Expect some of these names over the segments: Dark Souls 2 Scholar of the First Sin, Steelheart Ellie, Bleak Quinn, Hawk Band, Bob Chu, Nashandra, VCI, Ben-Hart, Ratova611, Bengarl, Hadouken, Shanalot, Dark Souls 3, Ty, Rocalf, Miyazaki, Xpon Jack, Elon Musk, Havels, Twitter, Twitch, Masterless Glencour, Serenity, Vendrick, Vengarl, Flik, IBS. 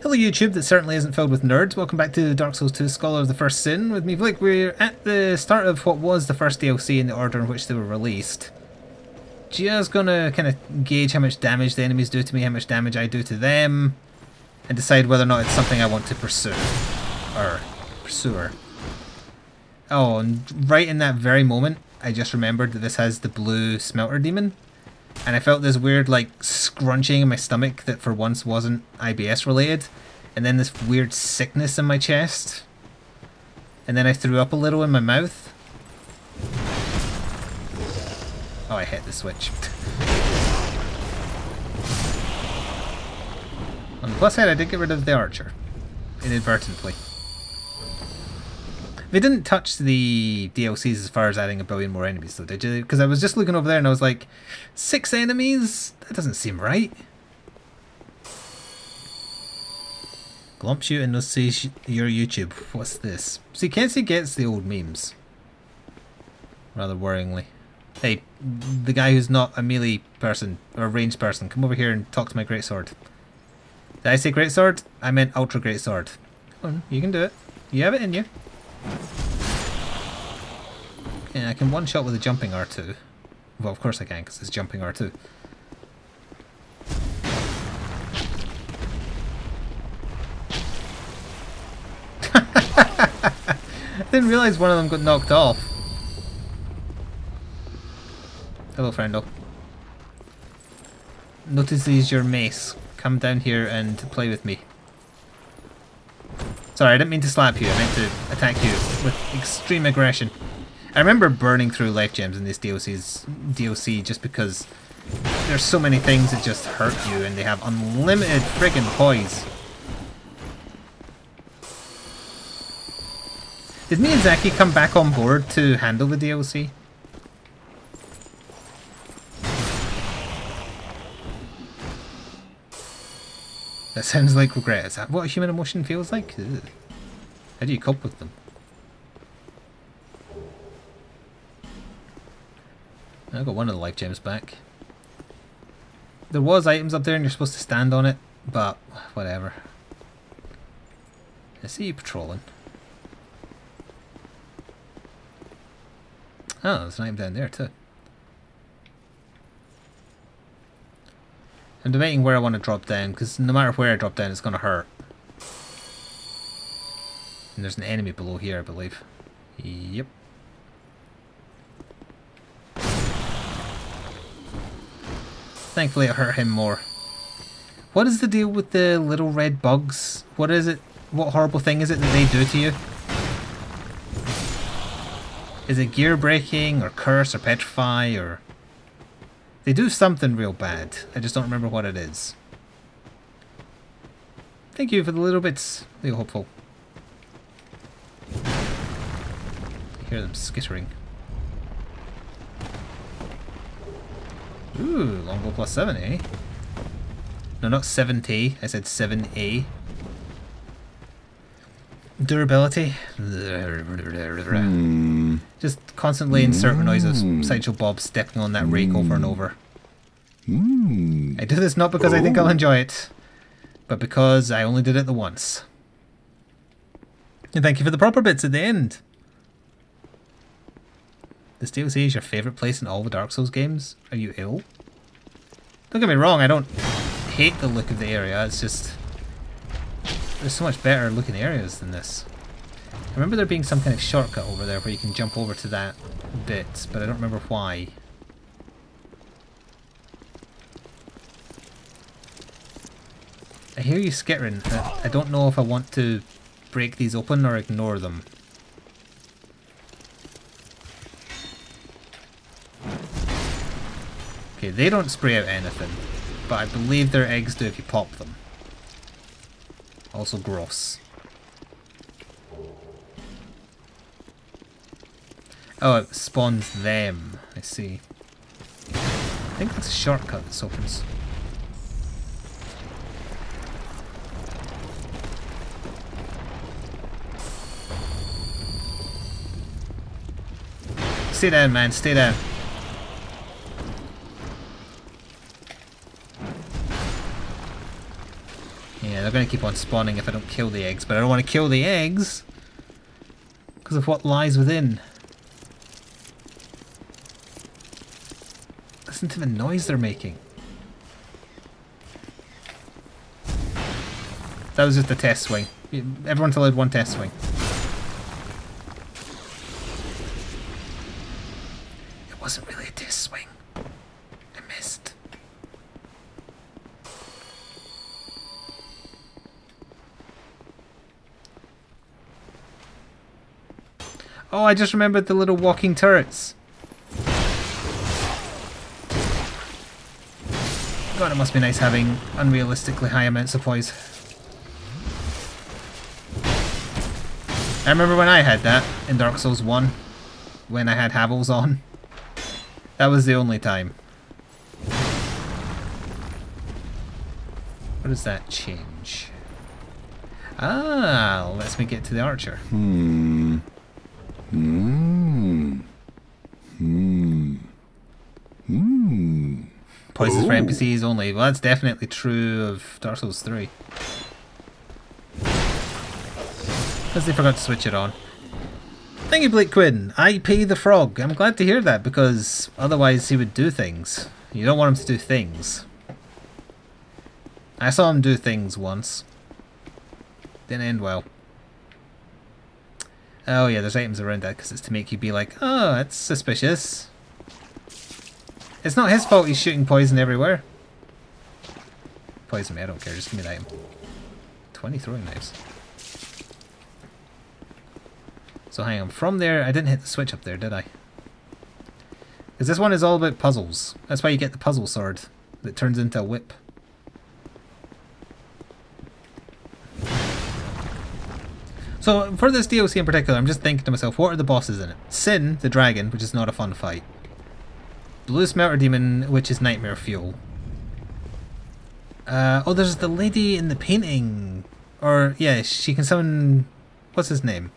Hello YouTube, that certainly isn't filled with nerds. Welcome back to Dark Souls 2 Scholar of the First Sin with me, Bleak. We're at the start of what was the first DLC in the order in which they were released. Just gonna kind of gauge how much damage the enemies do to me, how much damage I do to them, and decide whether or not it's something I want to pursue. Or pursuer. Oh, and right in that very moment, I just remembered that this has the Blue Smelter Demon. And I felt this weird, like, scrunching in my stomach that for once wasn't IBS related. And then this weird sickness in my chest. And then I threw up a little in my mouth. Oh, I hit the switch. On the plus side, I did get rid of the archer. Inadvertently. They didn't touch the DLCs as far as adding a billion more enemies though, did you? Because I was just looking over there and I was like, 6 enemies? That doesn't seem right. Glomp shoot and no see your YouTube. What's this? See, Kenzie gets the old memes. Rather worryingly. Hey, the guy who's not a melee person, or a ranged person, come over here and talk to my greatsword. Did I say greatsword? I meant ultra greatsword. Come on, you can do it. You have it in you. Yeah, I can one-shot with a jumping R2. Well, of course I can, because it's jumping R2. I didn't realise one of them got knocked off. Hello, friendo. Notice these your mace. Come down here and play with me. Sorry, I didn't mean to slap you, I meant to attack you with extreme aggression. I remember burning through life gems in this DLC just because there's so many things that just hurt you and they have unlimited friggin' poise. Did Miyazaki come back on board to handle the DLC? That sounds like regret. Is that what a human emotion feels like? Ugh. How do you cope with them? I got one of the life gems back. There was items up there and you're supposed to stand on it, but whatever. I see you patrolling. Oh, there's an item down there too. I'm debating where I want to drop down, because no matter where I drop down, it's going to hurt. And there's an enemy below here, I believe. Yep. Thankfully it hurt him more. What is the deal with the little red bugs? What is it? What horrible thing is it that they do to you? Is it gear breaking, or curse, or petrify, or... They do something real bad. I just don't remember what it is. Thank you for the little bits, Leo Hopeful. I hear them skittering. Ooh, longbow plus 7, eh? No, not 7T. I said 7A. Durability. Just constantly insert the noise of Sideshow Bob stepping on that rake over and over. I do this not because I think I'll enjoy it, but because I only did it the once. And thank you for the proper bits at the end. This DLC is your favourite place in all the Dark Souls games? Are you ill? Don't get me wrong, I don't hate the look of the area, it's just... There's so much better looking areas than this. I remember there being some kind of shortcut over there where you can jump over to that bit, but I don't remember why. I hear you skittering. I don't know if I want to break these open or ignore them. Okay, they don't spray out anything, but I believe their eggs do if you pop them. Also gross. Oh, it spawns them. I see. I think that's a shortcut this opens. Stay down, man. Stay down. Yeah, they're going to keep on spawning if I don't kill the eggs, but I don't want to kill the eggs because of what lies within. Listen to the noise they're making. That was just a test swing. Everyone's allowed one test swing. It wasn't really a test swing. I missed. Oh, I just remembered the little walking turrets. God, it must be nice having unrealistically high amounts of poise. I remember when I had that in Dark Souls 1, when I had Havels on. That was the only time. What does that change? Ah, lets me get to the archer. Poisons for NPCs only. Well, that's definitely true of Dark Souls 3. Because they forgot to switch it on. Thank you, Bleak Quinn. IP the frog. I'm glad to hear that, because otherwise he would do things. You don't want him to do things. I saw him do things once. Didn't end well. Oh yeah, there's items around that because it's to make you be like, oh, that's suspicious. It's not his fault he's shooting poison everywhere. Poison me, I don't care, just give me that item. 20 throwing knives. So hang on, from there, I didn't hit the switch up there, did I? Because this one is all about puzzles. That's why you get the puzzle sword that turns into a whip. So for this DLC in particular, I'm just thinking to myself, what are the bosses in it? Sin, the dragon, which is not a fun fight. Blue Smelter Demon, which is nightmare fuel. Oh, there's the lady in the painting. Or, yeah, she can summon... What's his name?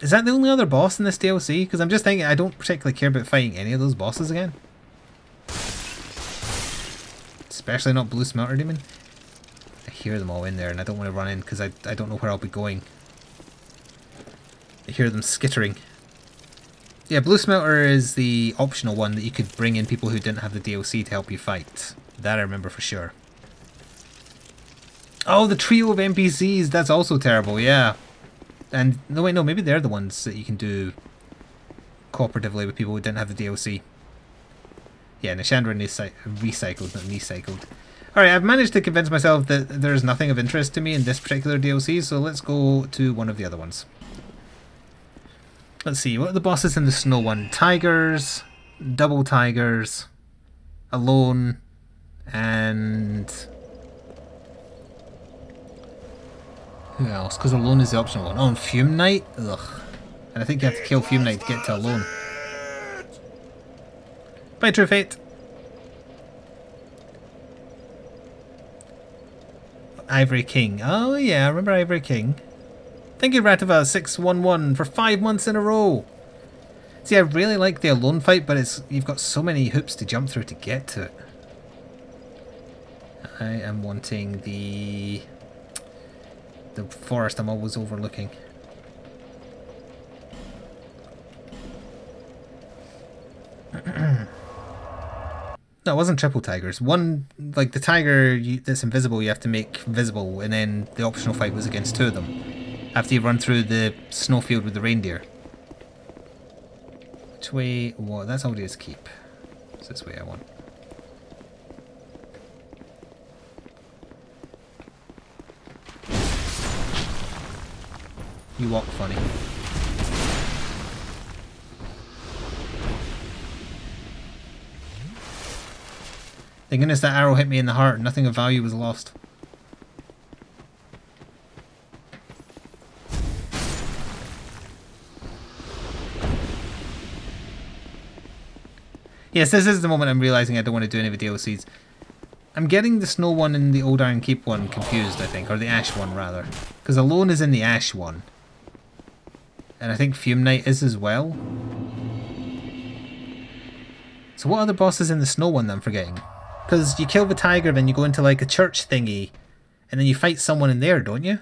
Is that the only other boss in this DLC? Because I'm just thinking I don't particularly care about fighting any of those bosses again. Especially not Blue Smelter Demon. I hear them all in there and I don't want to run in because I don't know where I'll be going. I hear them skittering. Yeah, Blue Smelter is the optional one that you could bring in people who didn't have the DLC to help you fight. That I remember for sure. Oh, the trio of NPCs! That's also terrible, yeah. And, no wait, no, maybe they're the ones that you can do cooperatively with people who didn't have the DLC. Yeah, Nashandra recycled, not recycled. Alright, I've managed to convince myself that there's nothing of interest to me in this particular DLC, so let's go to one of the other ones. Let's see, what are the bosses in the snow one? Tigers, double tigers, alone, and... Who else? Because alone is the optional one. Oh, and Fume Knight? Ugh. And I think you have to kill Fume Knight to get to alone. Bye, True Fate! Ivory King. Oh yeah, I remember Ivory King. Thank you, Ratova611, for 5 months in a row! See, I really like the alone fight, but it's you've got so many hoops to jump through to get to it. I am wanting the... The forest I'm always overlooking. No, it wasn't triple tigers. One, like the tiger that's invisible, you have to make visible, and then the optional fight was against two of them. After you run through the snowfield with the reindeer. Which way? Well, that's all it is. Keep. It's this way I want. You walk funny. Thank goodness that arrow hit me in the heart. Nothing of value was lost. Yes, this is the moment I'm realising I don't want to do any of the DLCs. I'm getting the snow one and the old Iron Keep one confused, I think. Or the ash one, rather. Because alone is in the ash one. And I think Fume Knight is as well. So what other bosses in the snow one that I'm forgetting? Because you kill the tiger, then you go into like a church thingy. And then you fight someone in there, don't you?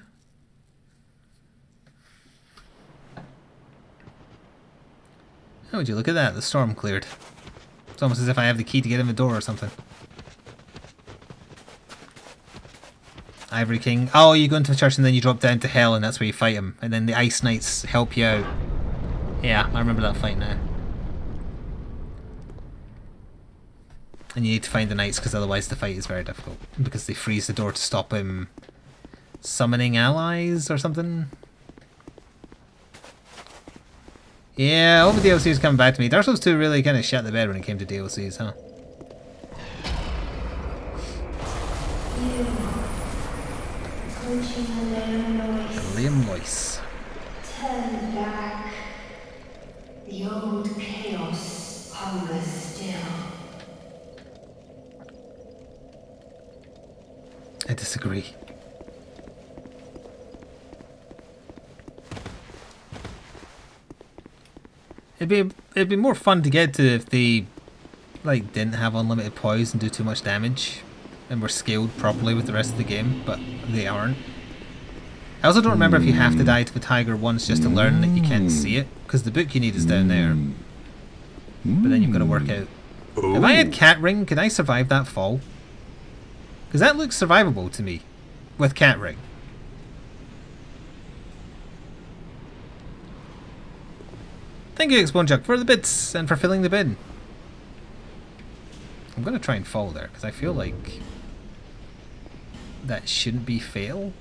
How would you look at that? The storm cleared. It's almost as if I have the key to get in the door or something. Ivory King. Oh, you go into the church and then you drop down to hell and that's where you fight him. And then the Ice Knights help you out. Yeah, I remember that fight now. And you need to find the knights because otherwise the fight is very difficult. Because they freeze the door to stop him summoning allies or something. Yeah, all the DLCs coming back to me. Dark Souls 2 really kind of shut the bed when it came to DLCs, huh? Liam Loyce. Turn back. The old chaos hungers still. I disagree. It'd be more fun to get to if they like didn't have unlimited poise and do too much damage and were scaled properly with the rest of the game, but they aren't. I also don't remember if you have to die to the tiger once just to learn that you can't see it, because the book you need is down there. But then you've got to work out. If I had Cat Ring, could I survive that fall? Because that looks survivable to me with Cat Ring. Thank you, Xpon Jack, for the bits and for filling the bin. I'm going to try and fall there because I feel like that shouldn't be fail.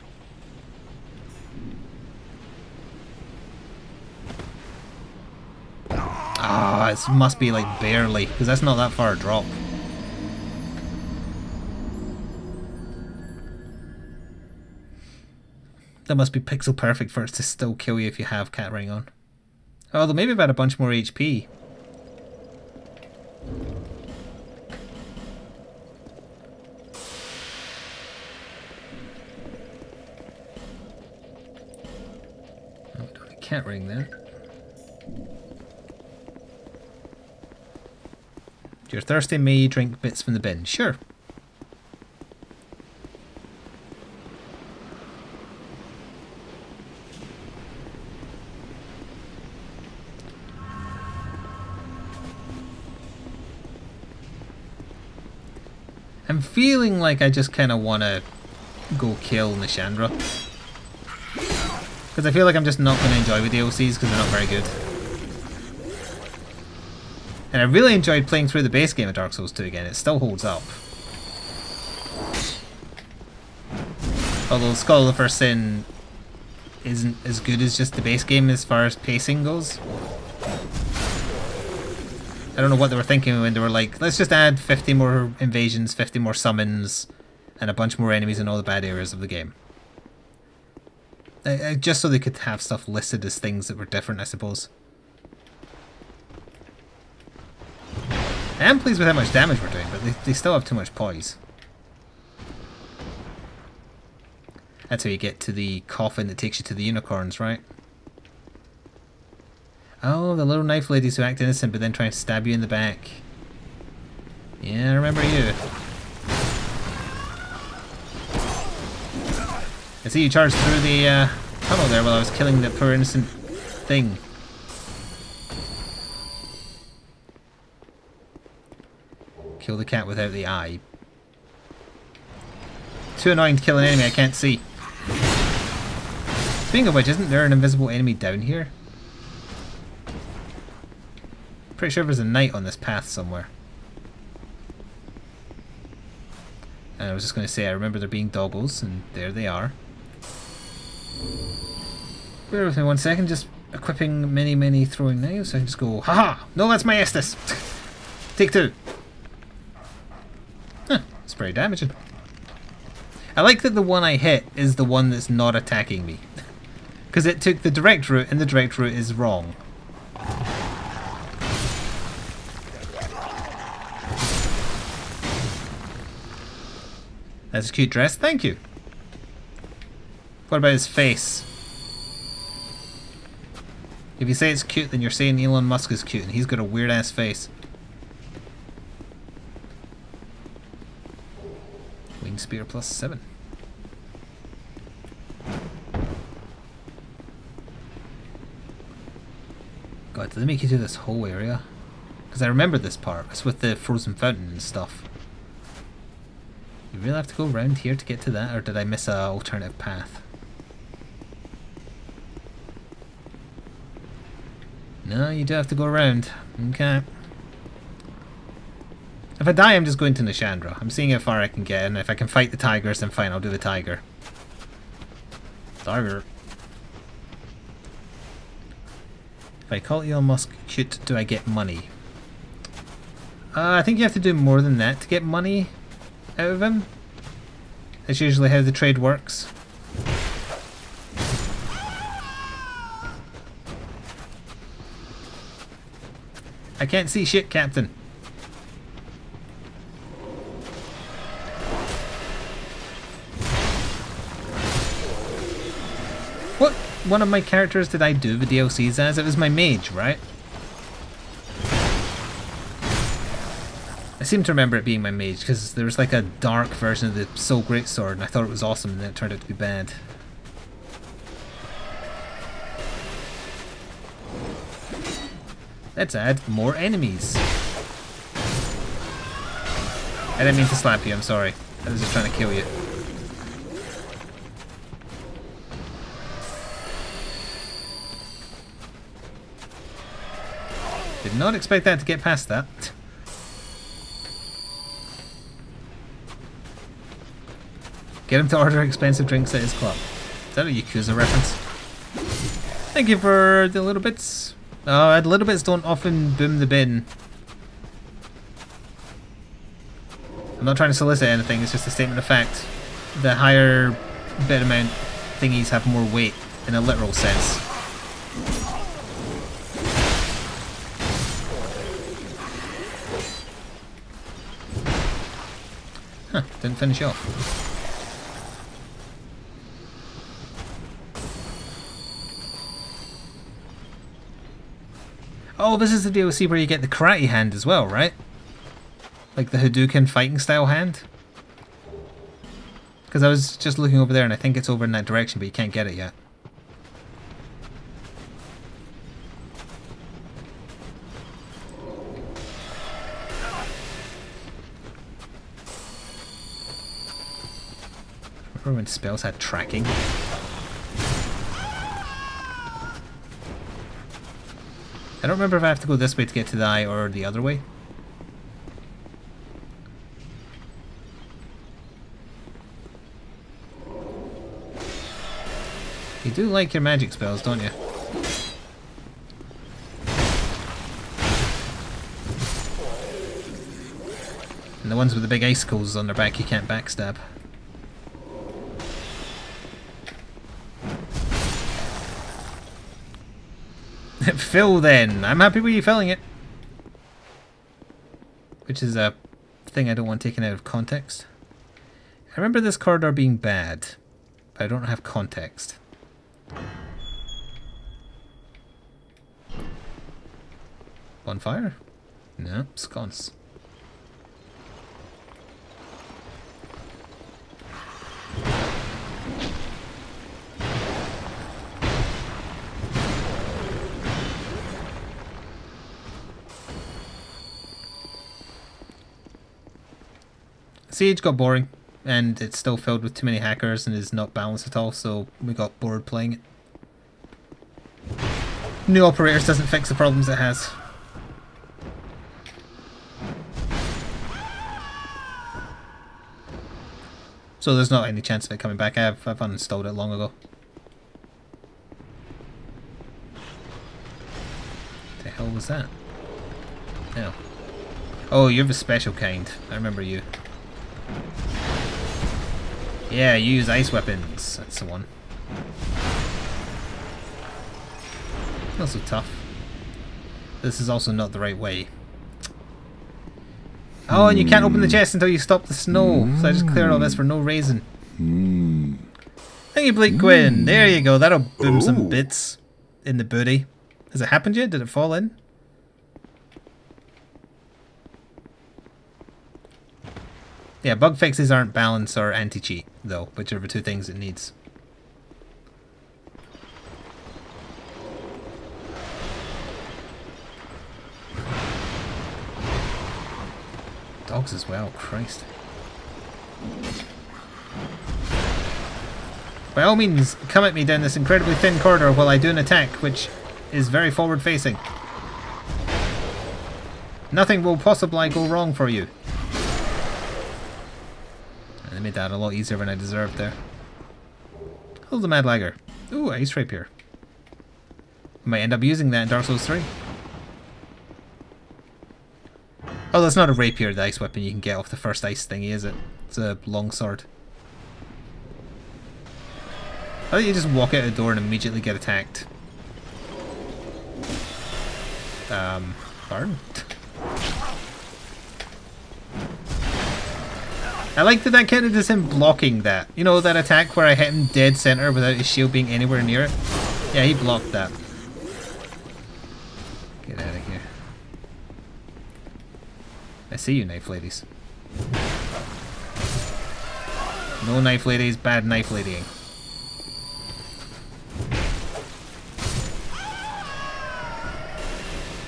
Ah, it must be like barely because that's not that far a drop. That must be pixel perfect for it to still kill you if you have Cat Ring on. Although maybe I've had a bunch more HP. Oh, I don't have a Cat Ring there. If you're thirsty, may you drink bits from the bin? Sure. I'm feeling like I just kind of want to go kill Nashandra. Because I feel like I'm just not going to enjoy the DLCs because they're not very good. And I really enjoyed playing through the base game of Dark Souls 2 again. It still holds up. Although Scholar of the First Sin isn't as good as just the base game as far as pacing goes. I don't know what they were thinking when they were like, let's just add 50 more invasions, 50 more summons, and a bunch more enemies in all the bad areas of the game. Just so they could have stuff listed as things that were different, I suppose. I am pleased with how much damage we're doing, but they still have too much poise. That's how you get to the coffin that takes you to the unicorns, right? Oh, the little knife ladies who act innocent but then try to stab you in the back. Yeah, I remember you. I see you charged through the tunnel there while I was killing the poor innocent thing. Kill the cat without the eye. Too annoying to kill an enemy I can't see. Speaking of which, isn't there an invisible enemy down here? Pretty sure there's a knight on this path somewhere. And I was just going to say, I remember there being doggles, and there they are. Bear with me one second, just equipping many throwing knives, so I can just go, haha! No, that's my Estus! Take two! Huh, it's pretty damaging. I like that the one I hit is the one that's not attacking me. Because it took the direct route, and the direct route is wrong. That's a cute dress, thank you. What about his face? If you say it's cute, then you're saying Elon Musk is cute and he's got a weird ass face. Wing Spear +7. God, did they make you do this whole area? Because I remember this part. It's with the frozen fountain and stuff. You really have to go around here to get to that, or did I miss an alternative path? No, you do have to go around. Okay. If I die, I'm just going to Nashandra. I'm seeing how far I can get, and if I can fight the tigers, then fine, I'll do the tiger. Tiger. If I call Elon Musk cute, do I get money? I think you have to do more than that to get money out of him. That's usually how the trade works. I can't see shit, Captain. What one of my characters did I do the DLCs as? It was my mage, right? I seem to remember it being my mage because there was like a dark version of the Soul Greatsword and I thought it was awesome and then it turned out to be bad. Let's add more enemies. I didn't mean to slap you, I'm sorry. I was just trying to kill you. Did not expect that to get past that. Get him to order expensive drinks at his club. Is that a Yakuza reference? Thank you for the little bits. Little bits don't often boom the bin. I'm not trying to solicit anything, it's just a statement of fact. The higher bit amount thingies have more weight in a literal sense. Huh, didn't finish off. Oh, this is the DLC where you get the karate hand as well, right? Like the Hadouken fighting style hand? Because I was just looking over there and I think it's over in that direction, but you can't get it yet. Remember when spells had tracking? I don't remember if I have to go this way to get to the eye or the other way. You do like your magic spells, don't you? And the ones with the big icicles on their back you can't backstab. Fill then! I'm happy with you filling it! Which is a thing I don't want taken out of context. I remember this corridor being bad, but I don't have context. Bonfire? No, sconce. Siege got boring, and it's still filled with too many hackers and is not balanced at all, so we got bored playing it. New operators doesn't fix the problems it has. So there's not any chance of it coming back. I've uninstalled it long ago. What the hell was that? Oh. Oh, you're the special kind. I remember you. Yeah, you use ice weapons. That's the one. Not so tough. This is also not the right way. Oh, and you can't open the chest until you stop the snow. So I just cleared all this for no reason. Thank you, Bleak Quinn. There you go. That'll boom some bits in the booty. Has it happened yet? Did it fall in? Yeah, bug fixes aren't balance or anti-cheat, though, which are the two things it needs. dogs as well, Christ. By all means, come at me down this incredibly thin corridor while I do an attack, which is very forward-facing. Nothing will possibly go wrong for you. And they made that a lot easier than I deserved there. Hold the Mad Lagger. Ooh, Ice Rapier. Might end up using that in Dark Souls 3. Oh, that's not a rapier, the ice weapon you can get off the first ice thingy, is it? It's a longsword. I think you just walk out a door and immediately get attacked. Burn? I like that that counted as him blocking that. You know, that attack where I hit him dead center without his shield being anywhere near it? Yeah, he blocked that. Get out of here. I see you, knife ladies. No knife ladies, bad knife ladying.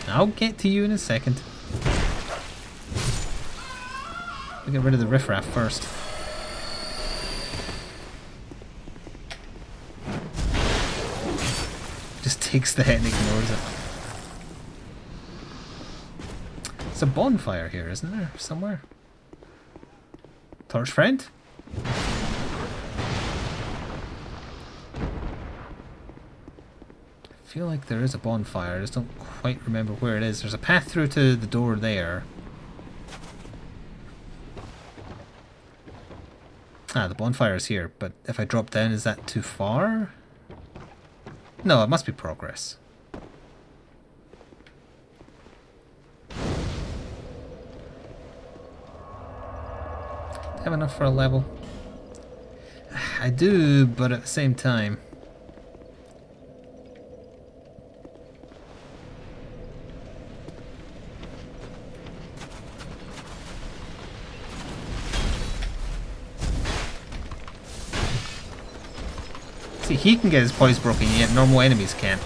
I'll get to you in a second. We'll get rid of the riffraff first. Just takes the hit and ignores it. It's a bonfire here, isn't there? Somewhere? Torch friend? I feel like there is a bonfire, I just don't quite remember where it is. There's a path through to the door there. Ah, the bonfire is here, but if I drop down, is that too far? No, it must be progress. Have enough for a level? I do, but at the same time. See, he can get his poise broken, yet normal enemies can't.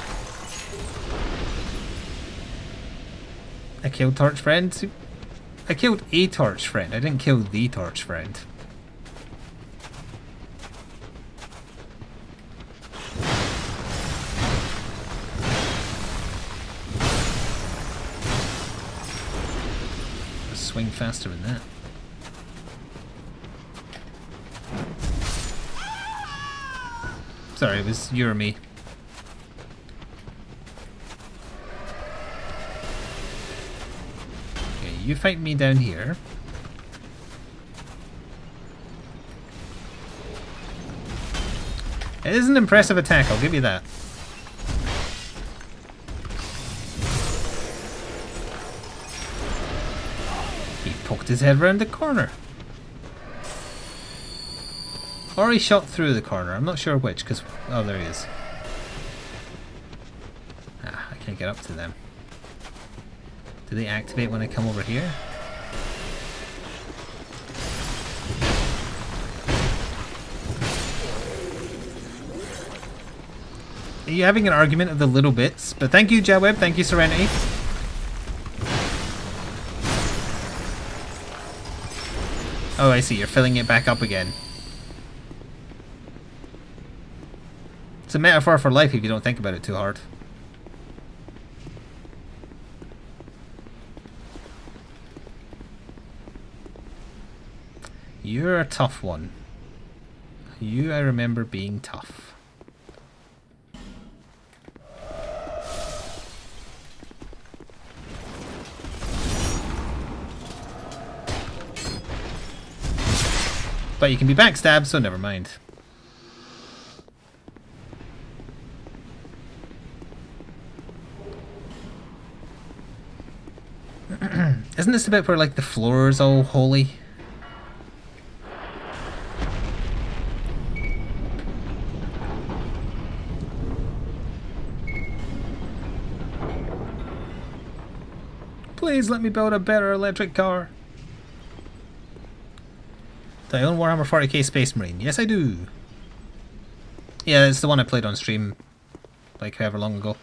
I killed Torch Friend. I killed a Torch Friend. I didn't kill the Torch Friend. I'll swing faster than that. Sorry, it was you or me. Okay, you fight me down here. It is an impressive attack, I'll give you that. He poked his head around the corner. Or he shot through the corner, I'm not sure which, because... oh, there he is. Ah, I can't get up to them. Do they activate when I come over here? Are you having an argument of the little bits? But thank you, Jetweb, thank you, Serenity. Oh, I see, you're filling it back up again. It's a metaphor for life if you don't think about it too hard. You're a tough one. You, I remember being tough. But you can be backstabbed, so never mind. Isn't this the bit where, like, the floor is all holy? Please let me build a better electric car. Do I own Warhammer 40k Space Marine? Yes, I do. Yeah, it's the one I played on stream, like, however long ago.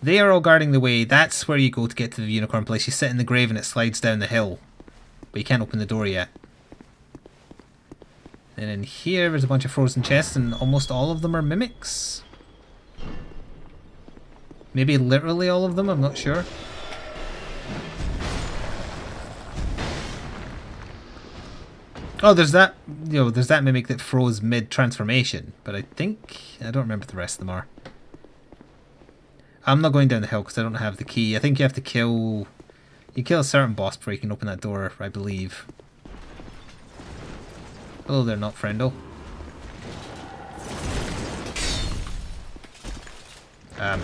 They are all guarding the way. That's where you go to get to the unicorn place. You sit in the grave and it slides down the hill. but you can't open the door yet. And in here there's a bunch of frozen chests, and almost all of them are mimics. Maybe literally all of them, I'm not sure. Oh, there's that, you know, there's that mimic that froze mid-transformation, but I think, I don't remember what the rest of them are. I'm not going down the hill because I don't have the key. I think you have to kill, you kill a certain boss before you can open that door, I believe. Oh, they're not friendly. I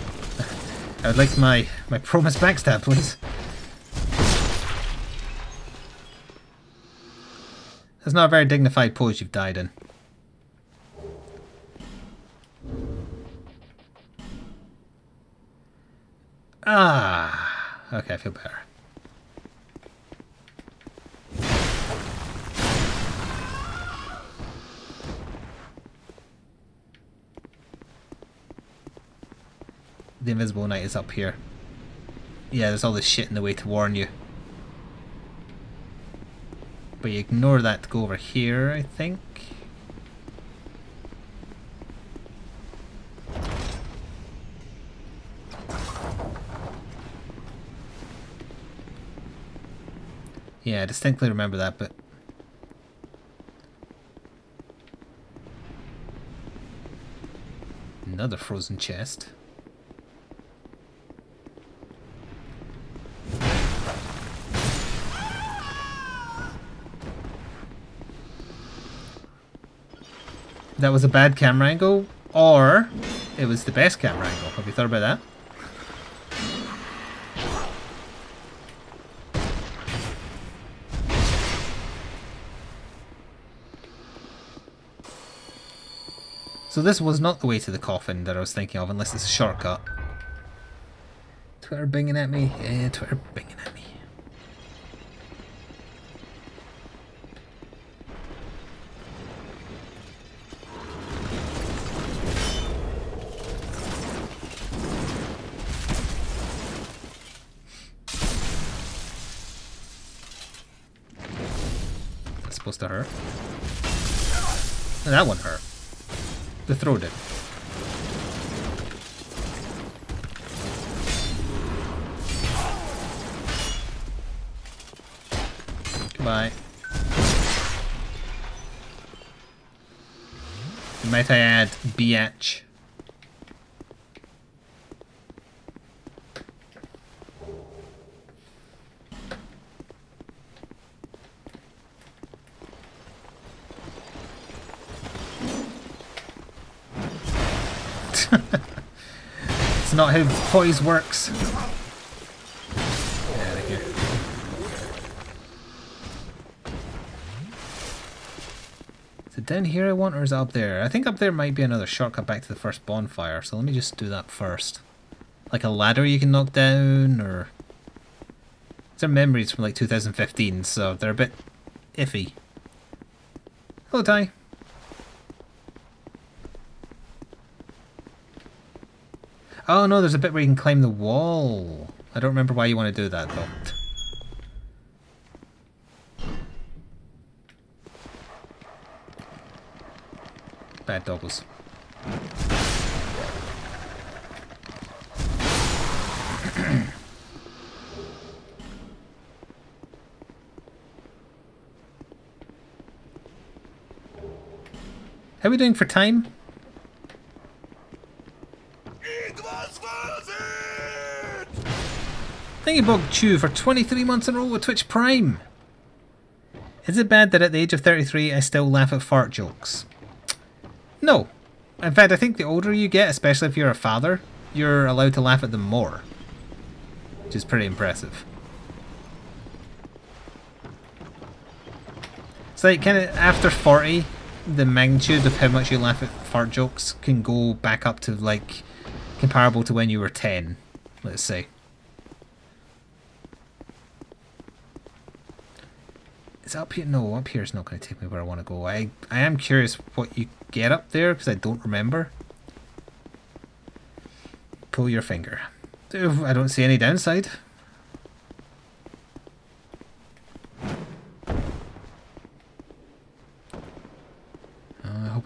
would like my promised backstab, please. That's not a very dignified pose you've died in. Ah, okay, I feel better. The Invisible Knight is up here. Yeah, there's all this shit in the way to warn you. But you ignore that to go over here, I think. Yeah, I distinctly remember that, but... another frozen chest. That was a bad camera angle, or it was the best camera angle. Have you thought about that? So this was not the way to the coffin that I was thinking of, unless it's a shortcut. Twitter binging at me. Yeah, Twitter binging at me. To hurt. That one hurt. The throw did. Goodbye. And might I add, biatch. Not how poise works. Get out of here. Is it down here I want, or is it up there? I think up there might be another shortcut back to the first bonfire, so let me just do that first. Like a ladder you can knock down, or... these are memories from like 2015, so they're a bit iffy. Hello, Ty. Oh no, there's a bit where you can climb the wall. I don't remember why you want to do that though. Bad doggles. How are we doing for time? Thank you, Bob Chu, for 23 months in a row with Twitch Prime. Is it bad that at the age of 33 I still laugh at fart jokes? No. In fact, I think the older you get, especially if you're a father, you're allowed to laugh at them more. Which is pretty impressive. It's like kind of after 40, the magnitude of how much you laugh at fart jokes can go back up to like comparable to when you were 10, let's say. It's up here? No, up here is not going to take me where I want to go. I am curious what you get up there, because I don't remember. Pull your finger. I don't see any downside.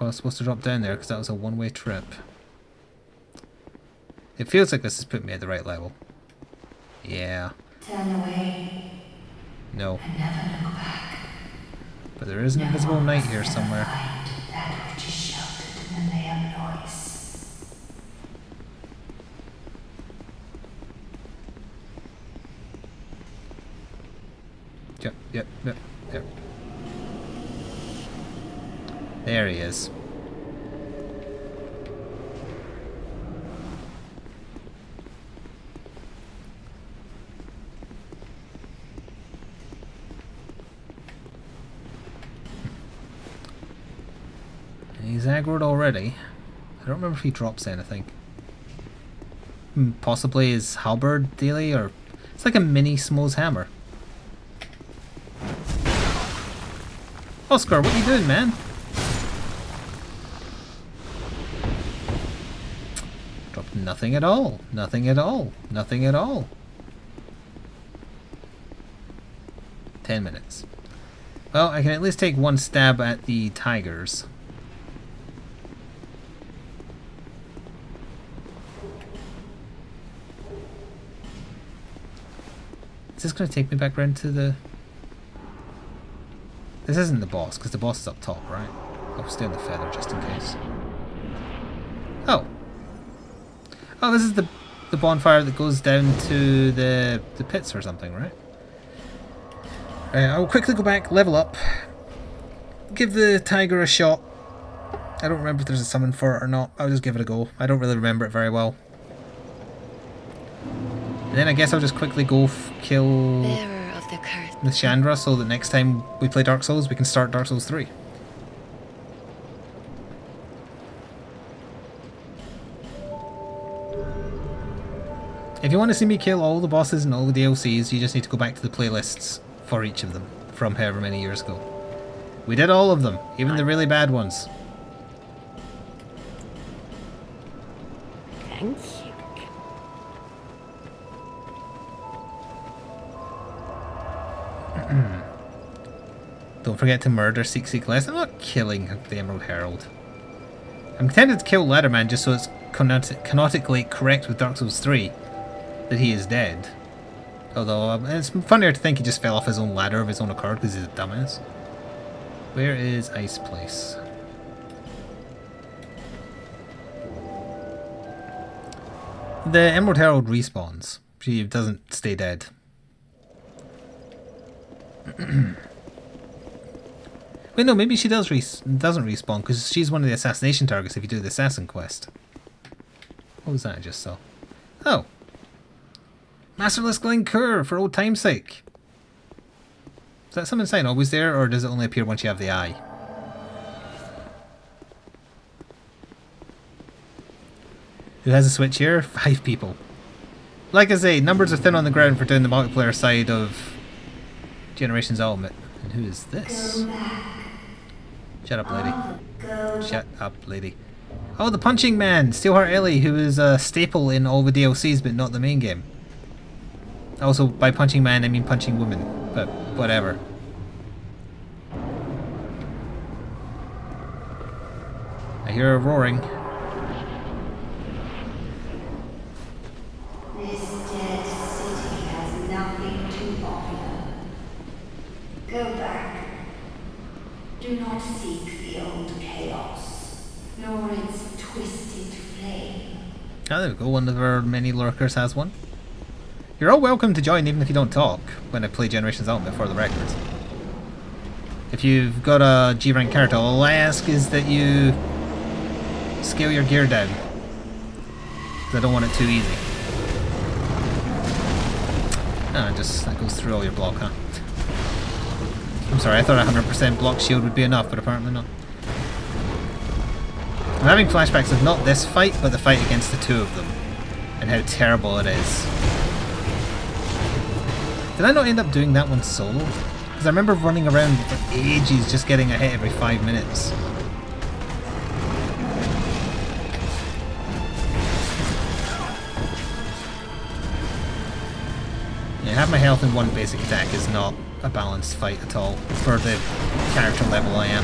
was supposed to drop down there because that was a one-way trip. It feels like this has put me at the right level. Yeah. Turn away. No. And never look back. But there is an invisible knight here somewhere. That which is sheltered in the layer of noise. Yep. There he is. He's aggroed already. I don't remember if he drops anything. Possibly his halberd daily, or it's like a mini Smo's hammer. Oscar, what are you doing, man? Dropped nothing at all. Nothing at all. Nothing at all. 10 minutes. Well, I can at least take one stab at the tigers. Is this going to take me back around to the... This isn't the boss, because the boss is up top, right? I'll stay on the feather just in case. Oh. Oh, this is the bonfire that goes down to the pits or something, right? I'll quickly go back, level up, give the tiger a shot. I don't remember if there's a summon for it or not. I'll just give it a go. I don't really remember it very well. And then I guess I'll just quickly go kill Nashandra so that next time we play Dark Souls we can start Dark Souls 3. If you want to see me kill all the bosses and all the DLCs, you just need to go back to the playlists for each of them from however many years ago. We did all of them, even the really bad ones. Thanks. Don't forget to murder Seek Seek Less. I'm not killing the Emerald Herald. I'm tempted to kill Leatherman just so it's canonically correct with Dark Souls 3 that he is dead. Although it's funnier to think he just fell off his own ladder of his own accord because he's a dumbass. Where is Ice Place? The Emerald Herald respawns. She doesn't stay dead. Wait, no, maybe she doesn't respawn because she's one of the assassination targets if you do the assassin quest. What was that I just saw? Oh! Masterless Glencour, for old time's sake! Is that summon sign always there, or does it only appear once you have the eye? Who has a switch here? 5 people. Like I say, numbers are thin on the ground for doing the multiplayer side of Generations Ultimate. And who is this? Shut up, lady. Shut up, lady. Oh, the punching man! Steelheart Ellie, who is a staple in all the DLCs but not the main game. Also, by punching man, I mean punching woman. But whatever. I hear her roaring. Go back. Do not seek the old chaos, nor its twisted flame. Oh, there we go. One of our many lurkers has one. You're all welcome to join even if you don't talk when I play Generations Ultimate for the record. If you've got a G-rank character, all I ask is that you scale your gear down. Because I don't want it too easy. Ah, just that goes through all your block, huh? I'm sorry, I thought 100% block shield would be enough, but apparently not. I'm having flashbacks of not this fight, but the fight against the two of them. And how terrible it is. Did I not end up doing that one solo? Because I remember running around for ages just getting a hit every 5 minutes. Yeah, have my health in one basic attack is not a balanced fight at all for the character level I am.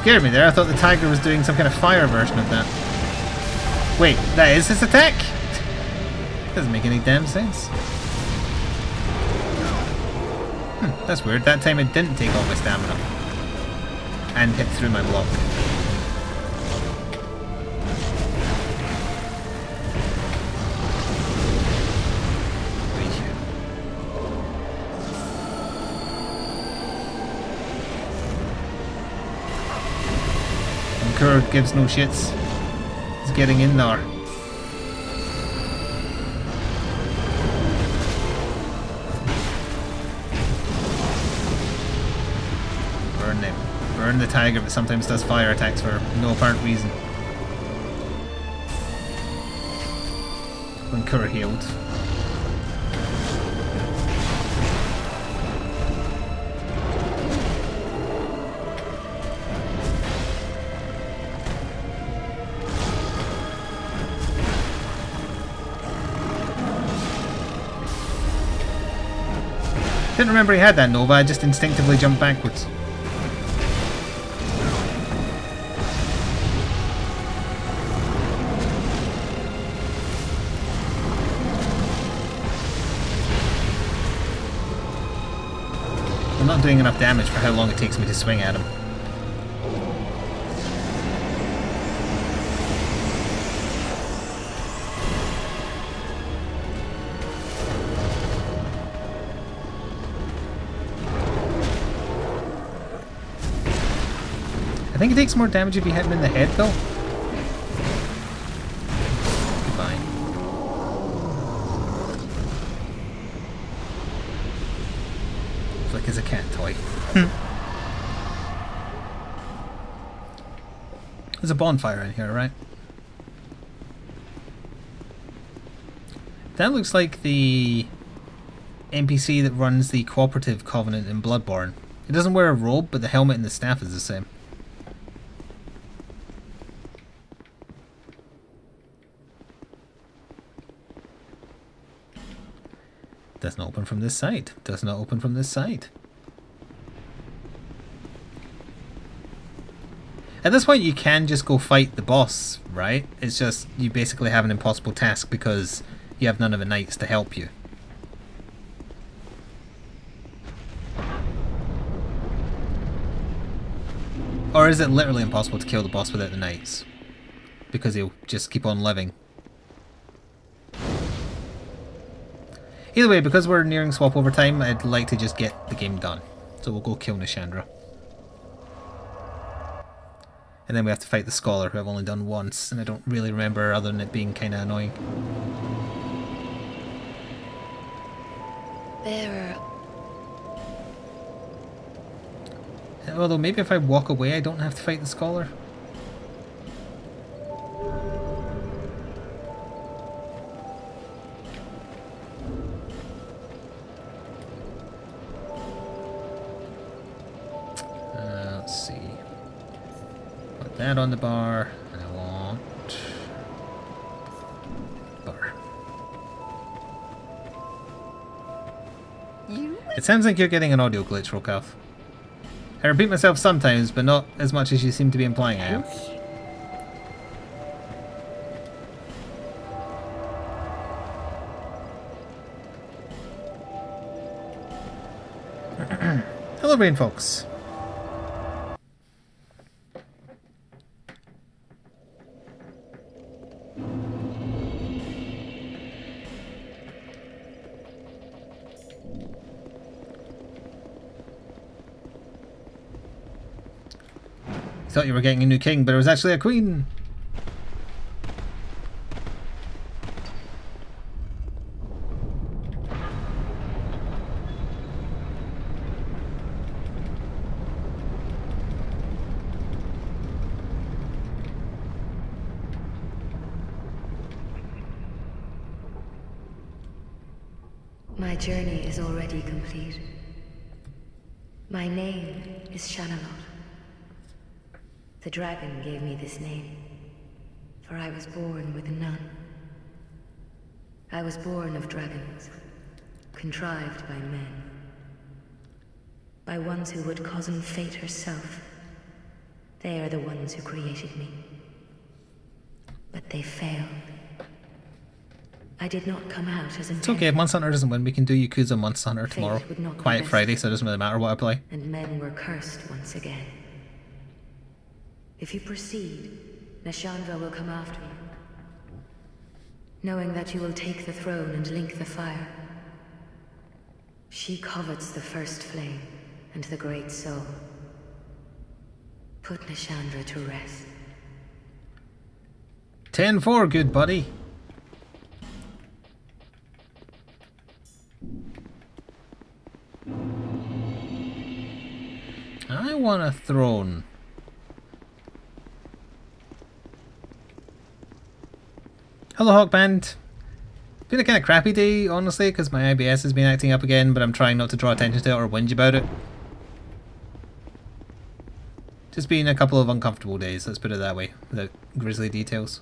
scared me there. I thought the tiger was doing some kind of fire version of that. Wait, that is his attack? Doesn't make any damn sense. Hmm, that's weird. That time it didn't take all my stamina. And hit through my block. Glencour gives no shits. He's getting in there. Burn him. Burn the tiger, but sometimes does fire attacks for no apparent reason. Glencour healed. Didn't remember he had that Nova, I just instinctively jumped backwards. I'm not doing enough damage for how long it takes me to swing at him. I think it takes more damage if you hit him in the head, though. Goodbye. Flik is a cat toy. There's a bonfire in here, right? That looks like the NPC that runs the cooperative covenant in Bloodborne. It doesn't wear a robe, but the helmet and the staff is the same. Does not open from this side. Does not open from this side. At this point you can just go fight the boss, right? It's just you basically have an impossible task because you have none of the knights to help you. Or is it literally impossible to kill the boss without the knights? Because he'll just keep on living. Either way, because we're nearing swap over time, I'd like to just get the game done. So we'll go kill Nashandra. And then we have to fight the Scholar, who I've only done once, and I don't really remember other than it being kind of annoying. There are... Although maybe if I walk away I don't have to fight the Scholar. That on the bar, and I want bar. It sounds like you're getting an audio glitch, Rocalf. I repeat myself sometimes, but not as much as you seem to be implying I am. Hello, Rain folks. Thought you were getting a new king, but it was actually a queen. My journey is already complete. My name is Shanalot. The dragon gave me this name, for I was born with none. I was born of dragons, contrived by men, by ones who would cozen fate herself, They are the ones who created me. But they failed. I did not come out as intended. It's okay, if Monster Hunter doesn't win, we can do Yakuza Monster Hunter tomorrow. Quiet Friday, so it doesn't really matter what I play. And men were cursed once again. If you proceed, Nashandra will come after you. Knowing that you will take the throne and link the fire. She covets the first flame and the great soul. Put Nashandra to rest. 10-4, good buddy. I want a throne. Hello, Hawk Band. Been a kind of crappy day, honestly, because my IBS has been acting up again, but I'm trying not to draw attention to it or whinge about it. Just been a couple of uncomfortable days, let's put it that way, without grisly details.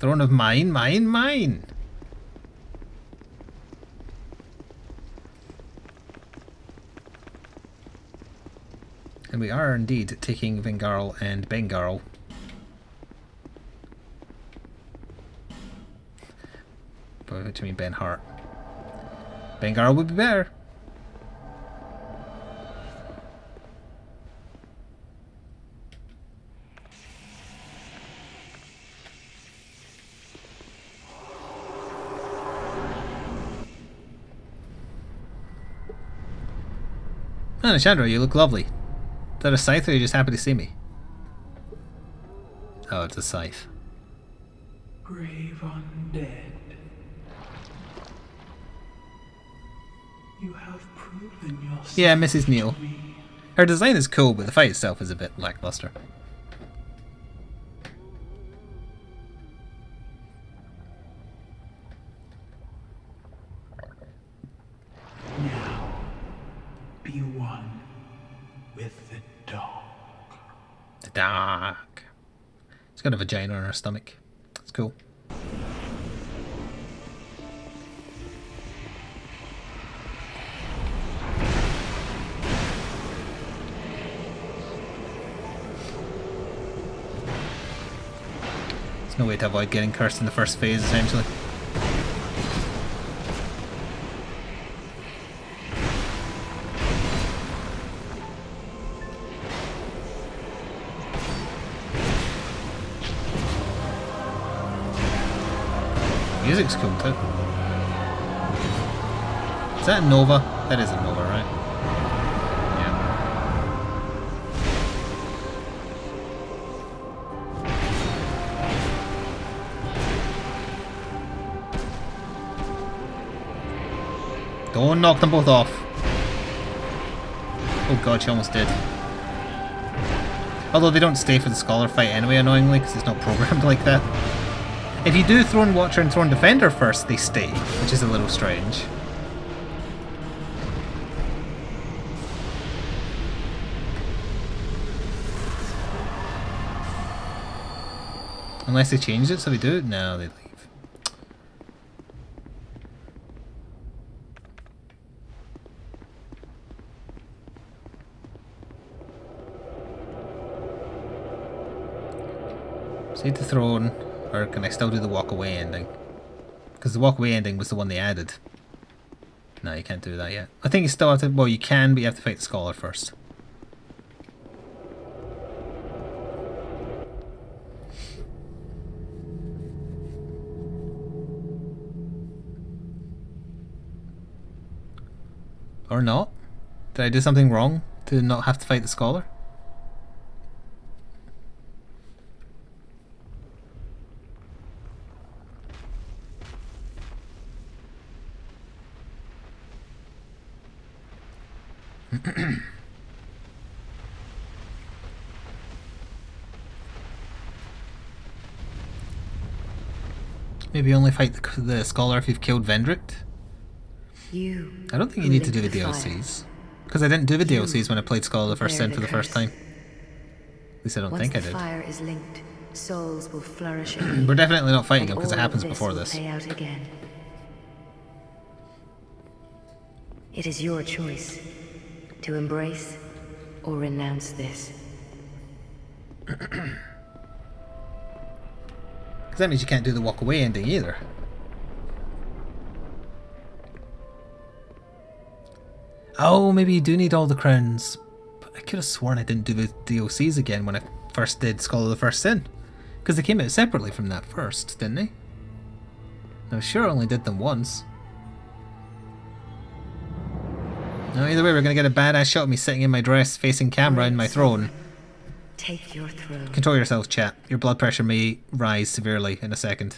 Throne of mine! And we are indeed taking Vengarl and Bengarl. By which I mean Ben-Hart. Bengarl would be better. Oh, Nashandra, you look lovely. Is that a scythe or are you just happy to see me? Oh, it's a scythe. Brave undead. You have proven yourself. Yeah, Mrs. Neal. Her design is cool, but the fight itself is a bit lackluster. Now, be one with the dark. The dark. She's got a vagina on her stomach. It's cool. No way to avoid getting cursed in the first phase, essentially. Music's cool too. Is that a Nova? That is a Nova, right? Oh, knock them both off. Oh god, she almost did. Although they don't stay for the scholar fight anyway, annoyingly, because it's not programmed like that. If you do Throne Watcher and Throne Defender first, they stay, which is a little strange. Unless they changed it, so they do it? No, they leave. Save the throne, or can I still do the walk away ending? Because the walk away ending was the one they added. No, you can't do that yet. I think you still have to, well you can, but you have to fight the scholar first. Or not? Did I do something wrong to not have to fight the scholar? Maybe only fight the scholar if you've killed Vendrick. I don't think you need to do the DLCs, because I didn't do the DLCs when I played Scholar of the First Sin for the first time. At least I don't think I did. Fire is linked, souls will flourish. We're definitely not fighting him because it happens before this. It is your choice to embrace or renounce this. Because that means you can't do the walk away ending either. Oh, maybe you do need all the crowns. But I could have sworn I didn't do the DLCs again when I first did Scholar of the First Sin. Because they came out separately from that first, didn't they? No, sure, I only did them once. No, either way, we're going to get a badass shot of me sitting in my dress, facing camera in my throne. Take your throne. Control yourself, chat. Your blood pressure may rise severely in a second.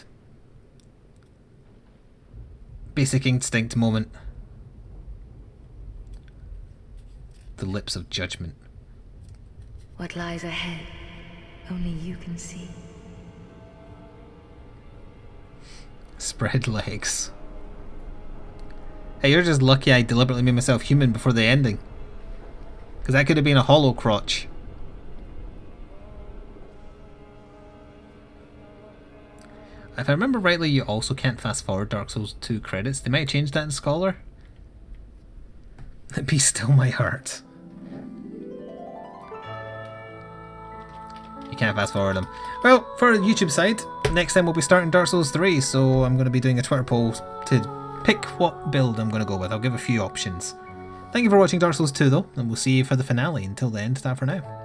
Basic instinct moment. The lips of judgment. What lies ahead, only you can see. Spread legs. Hey, you're just lucky I deliberately made myself human before the ending. Because that could have been a hollow crotch. If I remember rightly, you also can't fast forward Dark Souls 2 credits. They might have changed that in Scholar. Be still my heart. You can't fast forward them. Well, for the YouTube side, next time we'll be starting Dark Souls 3, so I'm going to be doing a Twitter poll to pick what build I'm going to go with. I'll give a few options. Thank you for watching Dark Souls 2 though, and we'll see you for the finale. Until then, ta-ta for now.